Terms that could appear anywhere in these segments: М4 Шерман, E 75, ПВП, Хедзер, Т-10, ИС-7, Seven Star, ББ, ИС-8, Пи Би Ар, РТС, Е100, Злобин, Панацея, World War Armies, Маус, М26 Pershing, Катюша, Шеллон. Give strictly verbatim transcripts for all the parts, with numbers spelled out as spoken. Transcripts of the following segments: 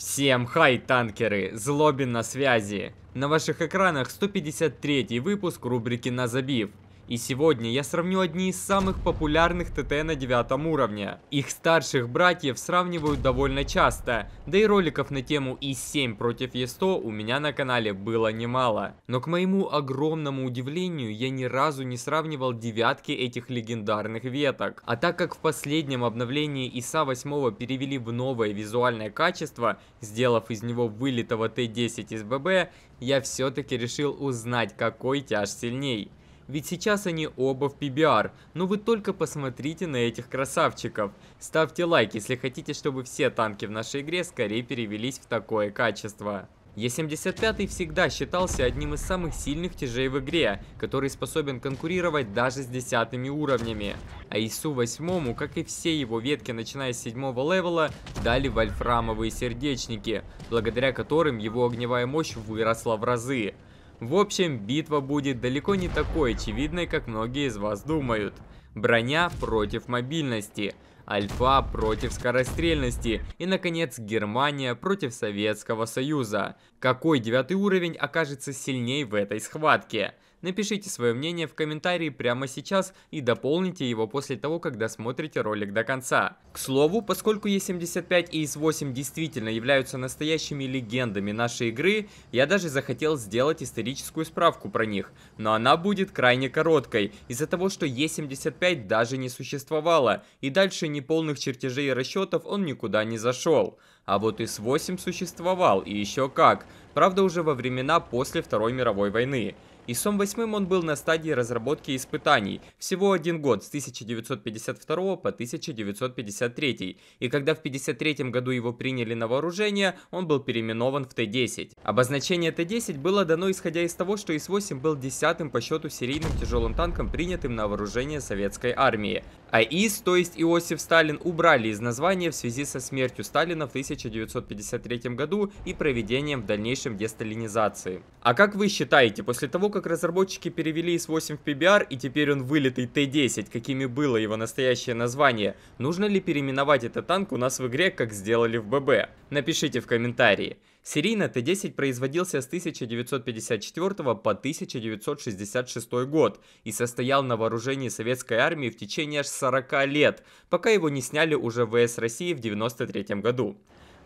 Всем хай, танкеры! Злобин на связи! На ваших экранах сто пятьдесят третий выпуск рубрики «На забив». И сегодня я сравню одни из самых популярных ТТ на девятом уровне. Их старших братьев сравнивают довольно часто, да и роликов на тему И С семь против Е сто у меня на канале было немало. Но к моему огромному удивлению, я ни разу не сравнивал девятки этих легендарных веток. А так как в последнем обновлении И С восемь перевели в новое визуальное качество, сделав из него вылитого Т десять из Б Б, я все-таки решил узнать, какой тяж сильней. Ведь сейчас они оба в Пи Би Ар, но вы только посмотрите на этих красавчиков. Ставьте лайк, если хотите, чтобы все танки в нашей игре скорее перевелись в такое качество. Е семьдесят пять всегда считался одним из самых сильных тяжей в игре, который способен конкурировать даже с десятыми уровнями. А И С восемь, как и все его ветки, начиная с седьмого левела, дали вольфрамовые сердечники, благодаря которым его огневая мощь выросла в разы. В общем, битва будет далеко не такой очевидной, как многие из вас думают. Броня против мобильности, Альфа против скорострельности и, наконец, Германия против Советского Союза. Какой девятый уровень окажется сильней в этой схватке? Напишите свое мнение в комментарии прямо сейчас и дополните его после того, как досмотрите ролик до конца. К слову, поскольку Е семьдесят пять и И С восемь действительно являются настоящими легендами нашей игры, я даже захотел сделать историческую справку про них, но она будет крайне короткой, из-за того, что Е семьдесят пять даже не существовало, и дальше неполных чертежей и расчетов он никуда не зашел. А вот И С восемь существовал, и еще как, правда уже во времена после Второй мировой войны. И С восемь он был на стадии разработки и испытаний, всего один год, с тысяча девятьсот пятьдесят второго по тысяча девятьсот пятьдесят третий, и когда в тысяча девятьсот пятьдесят третьем году его приняли на вооружение, он был переименован в Т десять. Обозначение Т десять было дано исходя из того, что И С восемь был десятым по счету серийным тяжелым танком, принятым на вооружение советской армии. А И С, то есть Иосиф Сталин, убрали из названия в связи со смертью Сталина в тысяча девятьсот пятьдесят третьем году и проведением в дальнейшем десталинизации. А как вы считаете, после того, как разработчики перевели И С восемь в Пи Би Ар и теперь он вылитый Т десять, какими было его настоящее название, нужно ли переименовать этот танк у нас в игре, как сделали в Б Б? Напишите в комментарии. Серийно Т десять производился с тысяча девятьсот пятьдесят четвёртого по тысяча девятьсот шестьдесят шестой год и состоял на вооружении советской армии в течение аж сорока лет, пока его не сняли уже В С России в девяносто третьем году.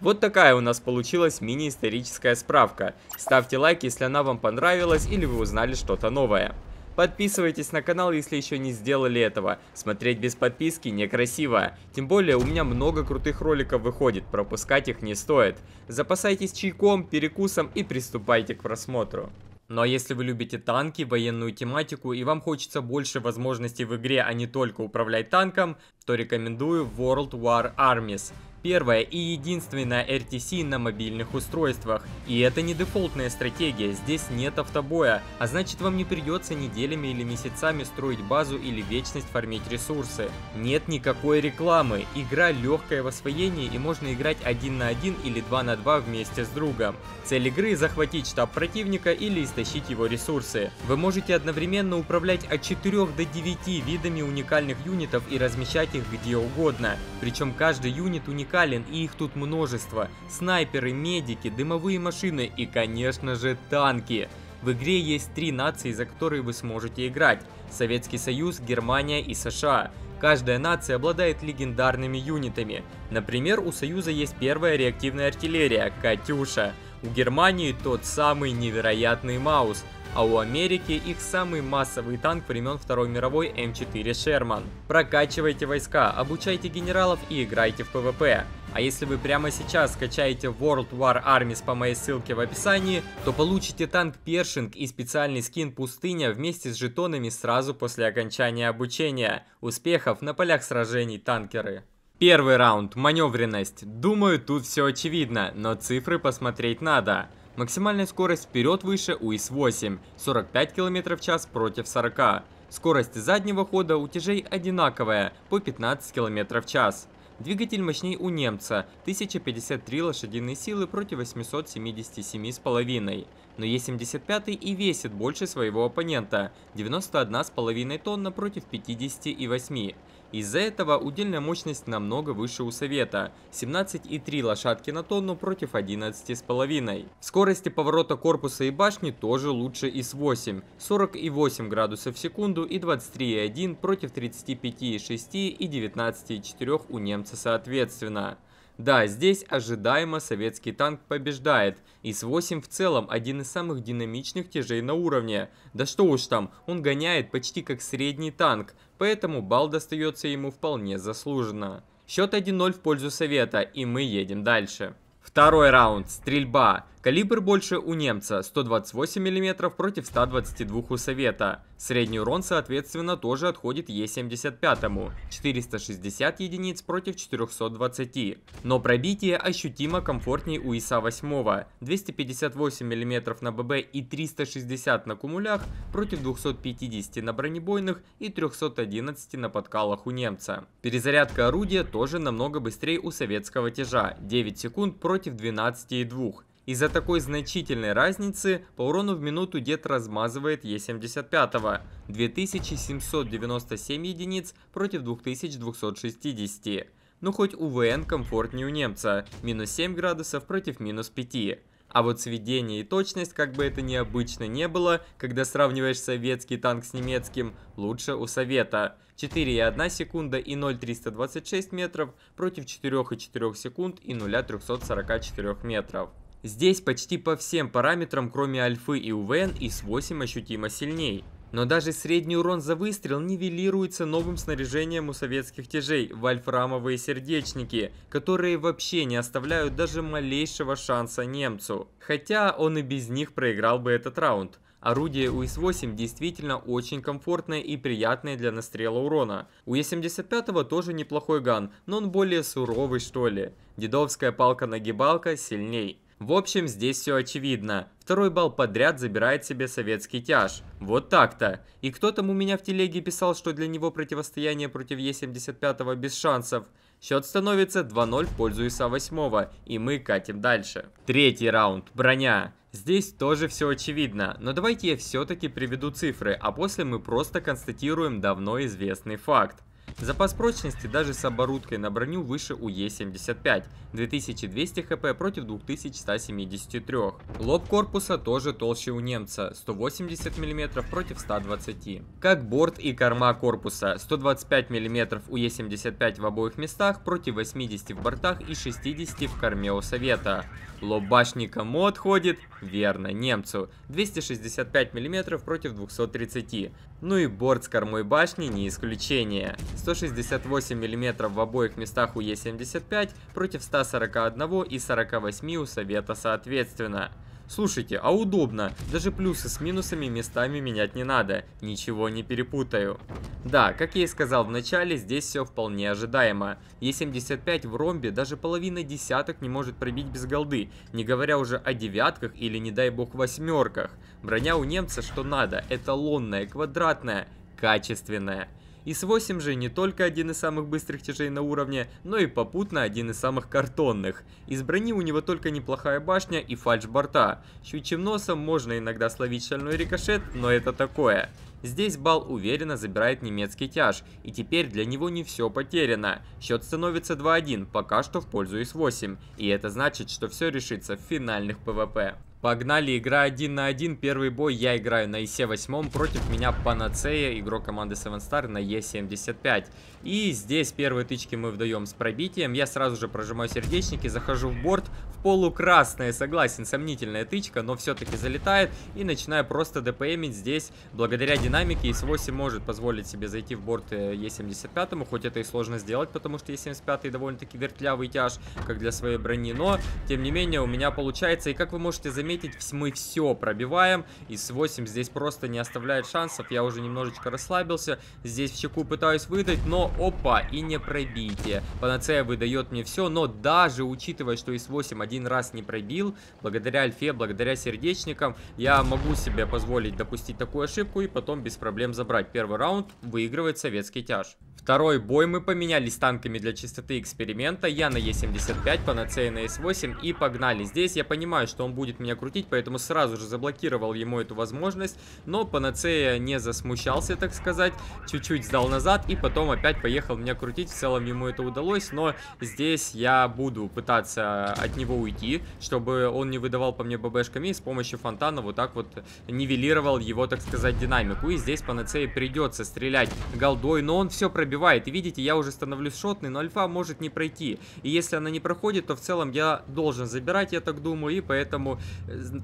Вот такая у нас получилась мини-историческая справка. Ставьте лайк, если она вам понравилась или вы узнали что-то новое. Подписывайтесь на канал, если еще не сделали этого. Смотреть без подписки некрасиво. Тем более у меня много крутых роликов выходит, пропускать их не стоит. Запасайтесь чайком, перекусом и приступайте к просмотру. Ну а если вы любите танки, военную тематику и вам хочется больше возможностей в игре, а не только управлять танком, то рекомендую World War Armies. Первая и единственная Р Т С на мобильных устройствах. И это не дефолтная стратегия, здесь нет автобоя, а значит вам не придется неделями или месяцами строить базу или вечность фармить ресурсы. Нет никакой рекламы, игра легкая в освоении и можно играть один на один или два на два вместе с другом. Цель игры — захватить штаб противника или истощить его ресурсы. Вы можете одновременно управлять от четырёх до девяти видами уникальных юнитов и размещать их где угодно, причем каждый юнит уникальный. И их тут множество: снайперы, медики, дымовые машины и, конечно же, танки. В игре есть три нации, за которые вы сможете играть: Советский Союз, Германия и С Ш А. Каждая нация обладает легендарными юнитами. Например, у Союза есть первая реактивная артиллерия – Катюша, у Германии тот самый невероятный Маус, а у Америки их самый массовый танк времен Второй мировой М четыре Шерман. Прокачивайте войска, обучайте генералов и играйте в П В П. А если вы прямо сейчас скачаете World War Armies по моей ссылке в описании, то получите танк Pershing и специальный скин Пустыня вместе с жетонами сразу после окончания обучения. Успехов на полях сражений, танкеры! Первый раунд. Маневренность. Думаю, тут все очевидно, но цифры посмотреть надо. Максимальная скорость вперед выше у И С восемь, сорок пять километров в час против сорока. Скорость заднего хода у тяжей одинаковая, по пятнадцать километров в час. Двигатель мощней у немца, тысяча пятьдесят три лошадиные силы против восьмисот семидесяти семи с половиной. Но Е семьдесят пять и весит больше своего оппонента, девяносто одна с половиной тонна против пятидесяти восьми. Из-за этого удельная мощность намного выше у совета – семнадцать и три лошадки на тонну против одиннадцати и пяти. Скорости поворота корпуса и башни тоже лучше И С восемь – сорок и восемь градусов в секунду и двадцать три и один против тридцати пяти и шести и девятнадцати и четырех у немца соответственно. Да, здесь ожидаемо советский танк побеждает. И С восемь в целом один из самых динамичных тяжей на уровне. Да что уж там, он гоняет почти как средний танк, поэтому балл достается ему вполне заслуженно. Счет один ноль в пользу совета, и мы едем дальше. Второй раунд. Стрельба. Калибр больше у немца – сто двадцать восемь миллиметров против ста двадцати двух у совета. Средний урон, соответственно, тоже отходит Е семьдесят пять – четыреста шестьдесят единиц против четырехсот двадцати. Но пробитие ощутимо комфортнее у И С восемь – двести пятьдесят восемь миллиметров на Б Б и триста шестьдесят на кумулях против двухсот пятидесяти на бронебойных и трехсот одиннадцати на подкалах у немца. Перезарядка орудия тоже намного быстрее у советского тяжа – девять секунд против двенадцати и двух. Из-за такой значительной разницы по урону в минуту дед размазывает Е семьдесят пять – две тысячи семьсот девяносто семь единиц против двух тысяч двухсот шестидесяти. Но хоть УВН комфортнее у немца – минус семь градусов против минус пяти. А вот сведение и точность, как бы это необычно не было, когда сравниваешь советский танк с немецким, лучше у совета. четыре и одна секунда и ноль триста двадцать шесть метров против четырех и четырех секунд и нуля триста сорока четырех метров. Здесь почти по всем параметрам, кроме альфы и УВН, И С восемь ощутимо сильней. Но даже средний урон за выстрел нивелируется новым снаряжением у советских тяжей – вольфрамовые сердечники, которые вообще не оставляют даже малейшего шанса немцу. Хотя он и без них проиграл бы этот раунд. Орудие у И С восемь действительно очень комфортное и приятное для настрела урона. У Е семьдесят пять тоже неплохой ган, но он более суровый, что ли. Дедовская палка-нагибалка сильней. В общем, здесь все очевидно. Второй балл подряд забирает себе советский тяж. Вот так-то. И кто там у меня в телеге писал, что для него противостояние против Е семьдесят пять без шансов. Счет становится два ноль в пользу И С восемь, и мы катим дальше. Третий раунд. Броня. Здесь тоже все очевидно, но давайте я все-таки приведу цифры, а после мы просто констатируем давно известный факт. Запас прочности даже с оборудкой на броню выше у Е семьдесят пять – две тысячи двести хп против двух тысяч ста семидесяти трёх. Лоб корпуса тоже толще у немца – сто восемьдесят миллиметров против ста двадцати. Как борт и корма корпуса – сто двадцать пять миллиметров у Е семьдесят пять в обоих местах против восьмидесяти в бортах и шестидесяти в корме у совета. Лоб башни кому отходит? Верно, немцу – двести шестьдесят пять миллиметров против двухсот тридцати. Ну и борт с кормой башни не исключение. сто шестьдесят восемь миллиметров в обоих местах у Е семьдесят пять против ста сорока одного и сорока восьми у совета соответственно. Слушайте, а удобно, даже плюсы с минусами местами менять не надо, ничего не перепутаю. Да, как я и сказал в начале, здесь все вполне ожидаемо. Е семьдесят пять в ромбе даже половина десяток не может пробить без голды, не говоря уже о девятках или, не дай бог, восьмерках. Броня у немца что надо, эталонная, квадратная, качественная. И С восемь же не только один из самых быстрых тяжей на уровне, но и попутно один из самых картонных. Из брони у него только неплохая башня и фальш борта. Щучьим носом можно иногда словить шальной рикошет, но это такое. Здесь балл уверенно забирает немецкий тяж, и теперь для него не все потеряно. Счет становится два один, пока что в пользу И С восемь, и это значит, что все решится в финальных ПВП. Погнали, игра один на один, первый бой, я играю на И С восемь, против меня Панацея, игрок команды Seven Star на Е семьдесят пять. И здесь первые тычки мы вдаем с пробитием, я сразу же прожимаю сердечники, захожу в борт, в полукрасное, согласен, сомнительная тычка, но все-таки залетает, и начинаю просто ДПМить здесь. Благодаря динамике И С восемь может позволить себе зайти в борт Е семьдесят пять, хоть это и сложно сделать, потому что Е семьдесят пять довольно-таки вертлявый тяж, как для своей брони, но, тем не менее, у меня получается, и как вы можете заметить, мы все пробиваем. И С восемь здесь просто не оставляет шансов. Я уже немножечко расслабился. Здесь в чеку пытаюсь выдать, но опа, и не пробитие. Панацея выдает мне все, но даже учитывая, что И С восемь один раз не пробил, благодаря альфе, благодаря сердечникам, я могу себе позволить допустить такую ошибку и потом без проблем забрать. Первый раунд выигрывает советский тяж. Второй бой мы поменялись танками для чистоты эксперимента. Я на Е семьдесят пять, Панацея на Е восемь и погнали. Здесь я понимаю, что он будет меня крутить, поэтому сразу же заблокировал ему эту возможность. Но Панацея не засмущался, так сказать. Чуть-чуть сдал назад и потом опять поехал меня крутить. В целом ему это удалось, но здесь я буду пытаться от него уйти, чтобы он не выдавал по мне ББшками. И с помощью фонтана вот так вот нивелировал его, так сказать, динамику. И здесь Панацея придется стрелять голдой, но он все пробивает. И видите, я уже становлюсь шотный, но альфа может не пройти. И если она не проходит, то в целом я должен забирать, я так думаю. И поэтому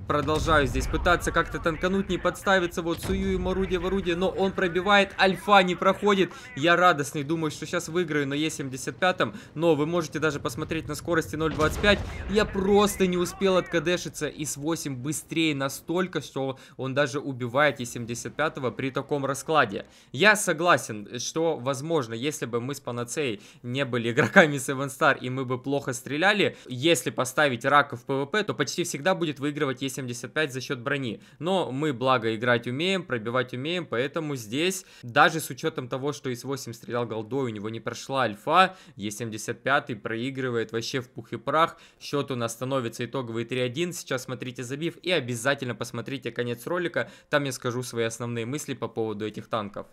продолжаю здесь пытаться как-то танкануть, не подставиться. Вот сую ему орудие в орудие, но он пробивает, альфа не проходит. Я радостный, думаю, что сейчас выиграю на Е семьдесят пять. Но вы можете даже посмотреть на скорости ноль двадцать пять. Я просто не успел откадешиться. ИС восемь быстрее настолько, что он даже убивает Е семьдесят пять при таком раскладе. Я согласен, что возможно, если бы мы с Панацеей не были игроками Seven Star и мы бы плохо стреляли, если поставить рака в ПВП, то почти всегда будет выигрывать Е семьдесят пять за счет брони. Но мы, благо, играть умеем, пробивать умеем, поэтому здесь, даже с учетом того, что ИС восемь стрелял голдой, у него не прошла альфа, Е семьдесят пять проигрывает вообще в пух и прах. Счет у нас становится итоговый три один. Сейчас смотрите забив и обязательно посмотрите конец ролика, там я скажу свои основные мысли по поводу этих танков.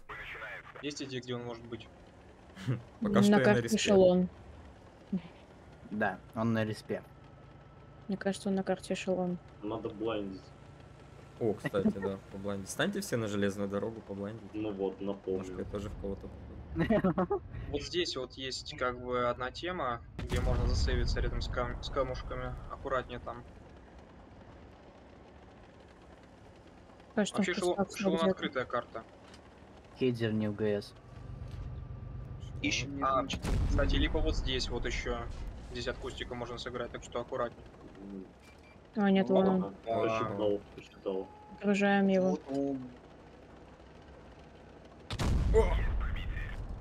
Есть идея, где он может быть? Пока что я на респе. Шеллон. Да, он на респе. Мне кажется, он на карте Шеллон. Надо блайндить. О, кстати, да, поблайндить. Станьте все на железную дорогу, поблайндить. Ну вот, напомню. Может, я тоже в кого-то. Вот здесь вот есть как бы одна тема, где можно засейвиться рядом с, кам с камушками. Аккуратнее там. Кажется, вообще Шеллон, Шеллон открытая карта. Хейдер не в ГС. Ищ... А, кстати, либо вот здесь вот еще. Здесь от кустика можно сыграть, так что аккуратнее. А, нет, ладно. Погружаем его.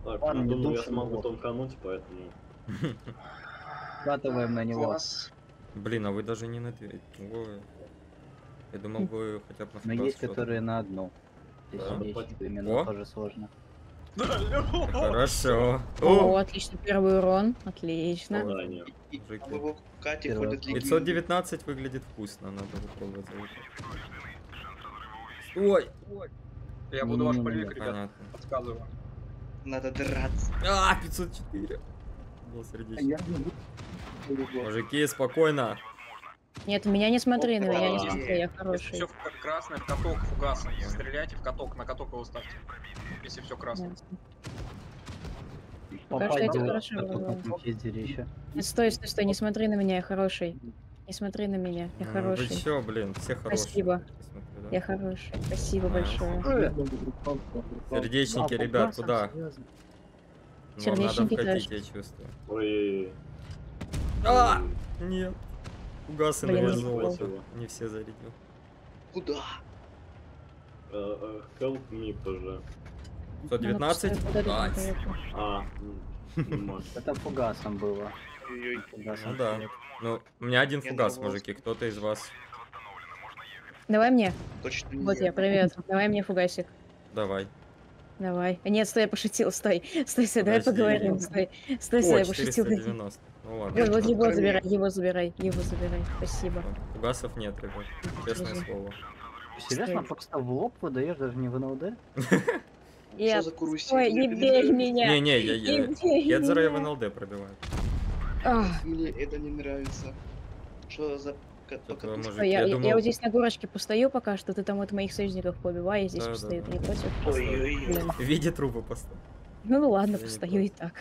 Так, он, думаю, я смогу толкануть, поэтому... Катываем на него. Блин, а вы даже не на дверь. Я думал, вы хотя бы... Но есть, которые на одну. Именно тоже сложно. Хорошо. О, отлично, первый урон. Отлично. пятьсот девятнадцать выглядит вкусно, надо попробовать. Ой, ой. Я буду ваш полевик, ребят. Подсказываю. Надо драться. А, пятьсот четыре. Был сердечный. Мужики, спокойно. Нет, меня не смотри, на меня не смотри, я хороший. Если все красное, в каток фугасом. Стреляйте в каток, на каток его ставьте. Если все красное. Стой, стой, стой, не смотри на меня, я хороший. Не смотри на меня, я хороший. Все, блин, все хорошие. Спасибо. Я хороший, спасибо большое. Сердечники, ребят, куда? Сердечники тоже. Я чувствую. Ой. А! Нет. Фугасы навязывают его. Не все зарядил. Куда? Help me, пожалуйста. сто девятнадцать? А, это фугасом было. Ну да. Ну, у меня один фугас, мужики. Кто-то из вас. Давай мне. Вот я, привет. Давай мне фугасик. Давай. Давай. Нет, стой, я пошутил, стой. Стой, стой, давай поговорим. Стой, стой, стой, я пошутил. Ну, ладно. Вот, вот его забирай, его забирай, его забирай. Спасибо. Фугасов нет, ребят. Честное Держи. слово. Серьезно, просто в лоб подаешь, даже не в НЛД? Я... Ой, не бей меня! Не-не, я... Я, я дзераю в НЛД пробиваю. Мне это не нравится. Что за... Что я, я, думал... я вот здесь на горочке постою пока что, ты там вот моих союзников побивай, я здесь да, постою, да, да. не против? Ой-ой-ой. В виде трупа постою. Ну, ну ладно, Видит постою и так.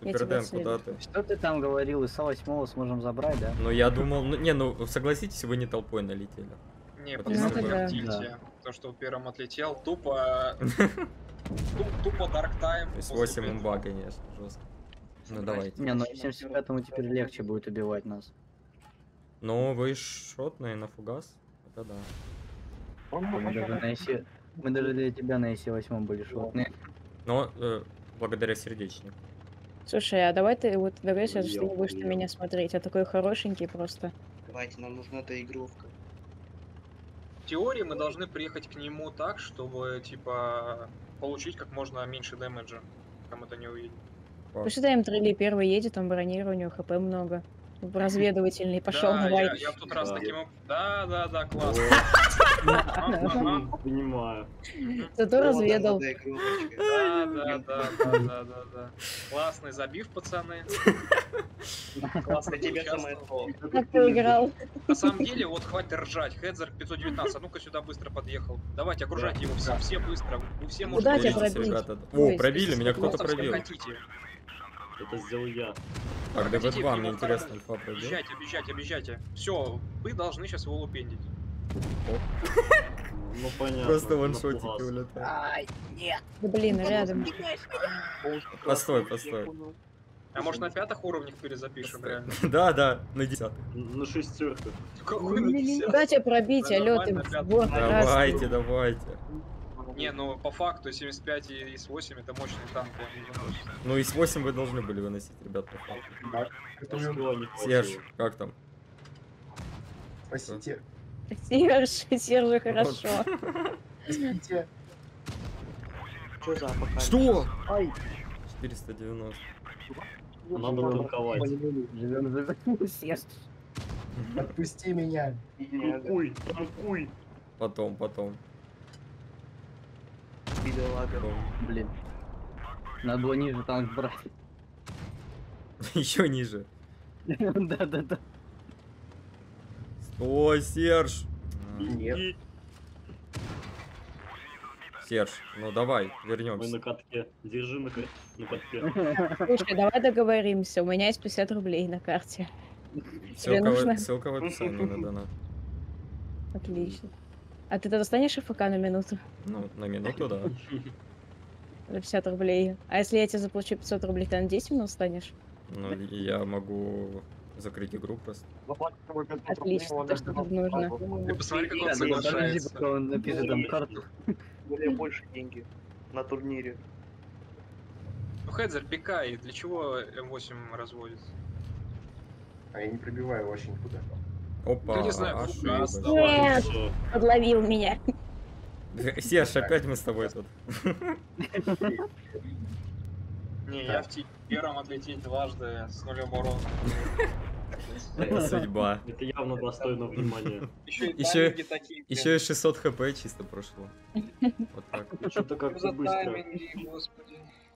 Супер Дэн, куда ты? Что ты там говорил, Ис восемь сможем забрать, да? Ну я думал, ну, не, ну согласитесь, вы не толпой налетели. Не, потому что да. то, что первым отлетел, тупо... Тупо дарктайм. Ис восемь имба, конечно, жестко. Ну давайте. Не, ну Е семьдесят пять теперь легче будет убивать нас. Ну вы шотные на фугас, это да. Мы даже, на ИС... Мы даже для тебя на Е восемь были шотные. Но э, благодаря сердечнику. Слушай, а давай ты вот давай сейчас ты не будешь на меня смотреть, а такой хорошенький просто. Давайте, нам нужна доигровка. В теории мы должны приехать к нему так, чтобы типа получить как можно меньше дэмэджа, там это не увидит. Пусть это М три первый едет, он бронирование, хп много. Разведывательный пошел, да, давай. Я, я в тот раз да. таким... Да, да, да, класс. Понимаю. Зато разведал. Да, да, да, да, да, да. Классный забив, пацаны. Классный тебе самое слово. Как ты играл? На самом деле, вот хватит ржать. Хедзер пятьсот девятнадцать, а ну-ка сюда быстро подъехал. Давайте окружать его все, все быстро. Все можно. О, пробили, меня кто-то пробил. Это сделал я. Так, дэ бэ два, мне интересно, альфа пробил. Объезжайте, объезжайте, объезжайте. Все, вы должны сейчас его лупендить. Ну понятно. Просто ваншотики улетают. Ай, нет. Да блин, рядом. Постой, постой. А может на пятых уровнях перезапишем, реально? Да, да, на десятых. На шестерках. Куда тебя пробить, алё, ты вот. Давайте, давайте. Не, ну по факту семьдесят пять и ИС восемь это мощные танки. Ну ИС восемь вы должны были выносить, ребят, по факту. Да. Серж, как там? Спасите. Серж, Серж, хорошо. Спасите. Что за апокалипсис? Что? Ай. четыреста девяносто. Надо луковать. Отпусти меня. Танкуй, танкуй. Потом, потом. Блин. Надо было ниже танк брать. Еще ниже. Да, да, да. Стой, Серж. Нет. Серж, ну давай, вернемся. Мы на катке. Держи на катке. Слушай, давай договоримся. У меня есть пятьдесят рублей на карте. Ссылка в описании на донат. Отлично. А ты-то достанешь эф ка на минуту? Ну, на минуту, да. За пятьдесят рублей. А если я тебе заплачу пятьсот рублей, ты на десять минут станешь? Ну, я могу закрыть игру просто. Отлично, то, что тут нужно. Ты посмотри, как он соглашается. Более больше деньги на турнире. Ну, Хедзер, пикай. Для чего эм восемь разводится? А я не пробиваю вообще никуда. Опа, не знаю, ошибка. Нет, подловил меня. Серж, опять мы с тобой тут. Не, я в первом отлететь дважды с нулем урона. Это судьба. Это явно достойно внимания. Еще и шестьсот хэ пэ чисто прошло. Вот так. Что-то как-то быстро.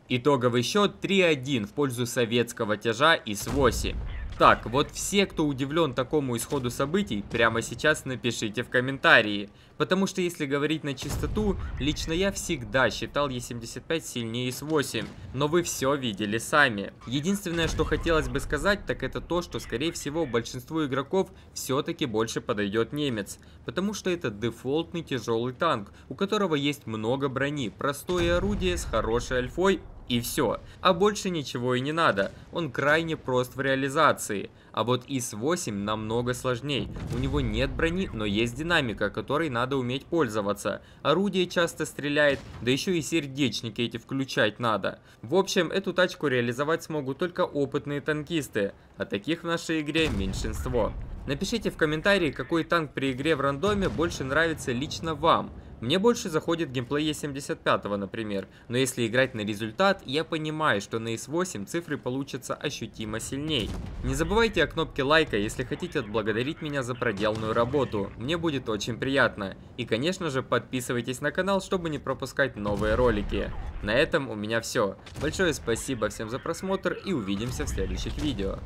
Итоговый счет три один в пользу советского тяжа ИС восемь. Так, вот все, кто удивлен такому исходу событий, прямо сейчас напишите в комментарии. Потому что, если говорить на чистоту, лично я всегда считал Е семьдесят пять сильнее ИС восемь, но вы все видели сами. Единственное, что хотелось бы сказать, так это то, что, скорее всего, большинству игроков все-таки больше подойдет немец. Потому что это дефолтный тяжелый танк, у которого есть много брони, простое орудие с хорошей альфой. И все. А больше ничего и не надо. Он крайне прост в реализации. А вот ИС восемь намного сложней. У него нет брони, но есть динамика, которой надо уметь пользоваться. Орудие часто стреляет, да еще и сердечники эти включать надо. В общем, эту тачку реализовать смогут только опытные танкисты. А таких в нашей игре меньшинство. Напишите в комментарии, какой танк при игре в рандоме больше нравится лично вам. Мне больше заходит геймплей Е семьдесят пять, например, но если играть на результат, я понимаю, что на ИС восемь цифры получатся ощутимо сильней. Не забывайте о кнопке лайка, если хотите отблагодарить меня за проделанную работу, мне будет очень приятно. И конечно же подписывайтесь на канал, чтобы не пропускать новые ролики. На этом у меня все. Большое спасибо всем за просмотр и увидимся в следующих видео.